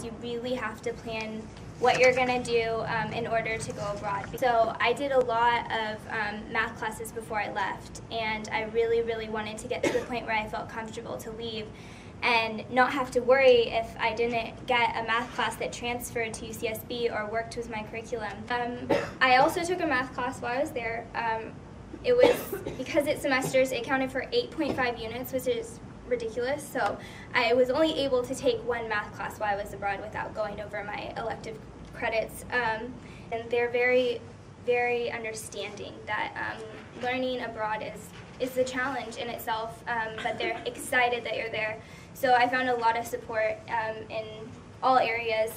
Oktoberfest, you really have to plan what you're going to do in order to go abroad. So I did a lot of math classes before I left, and I really wanted to get to the point where I felt comfortable to leave and not have to worry if I didn't get a math class that transferred to UCSB or worked with my curriculum. I also took a math class while I was there. It was, because it's semesters, it counted for 8.5 units, which is ridiculous, so I was only able to take one math class while I was abroad without going over my elective credits. And they're very understanding that learning abroad is a challenge in itself, but they're excited that you're there. So I found a lot of support in all areas.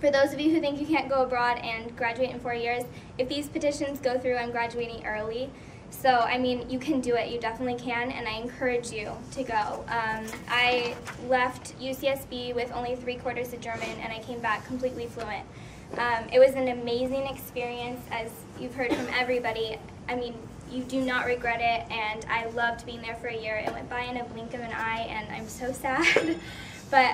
For those of you who think you can't go abroad and graduate in 4 years, if these petitions go through, I'm graduating early. So, I mean, you can do it, you definitely can, and I encourage you to go. I left UCSB with only 3/4 of German, and I came back completely fluent. It was an amazing experience, as you've heard from everybody. I mean, you do not regret it, and I loved being there for a year. It went by in a blink of an eye, and I'm so sad. But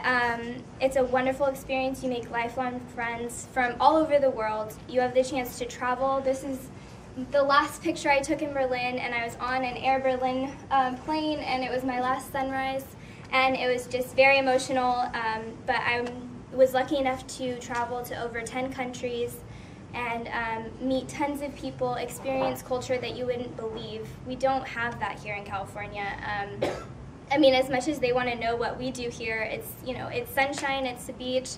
it's a wonderful experience. You make lifelong friends from all over the world. You have the chance to travel. This is the last picture I took in Berlin, and I was on an Air Berlin plane, and it was my last sunrise, and it was just very emotional, but I was lucky enough to travel to over 10 countries and meet tons of people, experience culture that you wouldn't believe. We don't have that here in California. I mean, as much as they want to know what we do here, it's, you know, it's sunshine, it's the beach,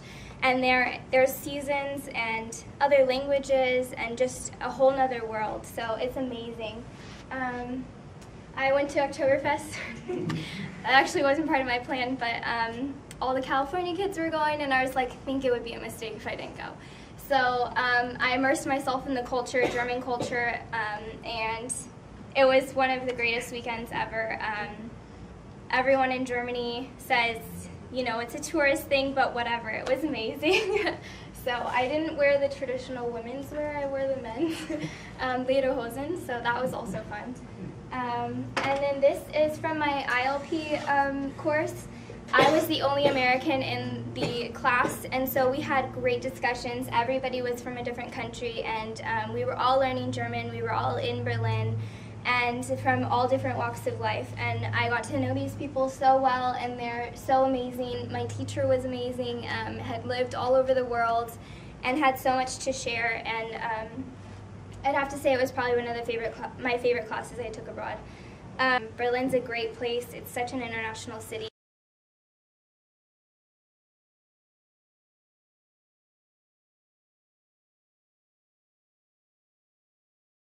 and there's seasons and other languages and just a whole nother world. So it's amazing. I went to Oktoberfest. It actually wasn't part of my plan, but all the California kids were going, and I was like, I think it would be a mistake if I didn't go. So I immersed myself in the culture, German culture, and it was one of the greatest weekends ever. Everyone in Germany says, you know, it's a tourist thing, but whatever. It was amazing. So I didn't wear the traditional women's wear, I wore the men's, Lederhosen, so that was also fun. And then this is from my ILP course. I was the only American in the class, and so we had great discussions. Everybody was from a different country, and we were all learning German. We were all in Berlin, and from all different walks of life, and I got to know these people so well, and they're so amazing. My teacher was amazing, had lived all over the world, and had so much to share, and I'd have to say it was probably one of my favorite classes I took abroad. Berlin's a great place, it's such an international city.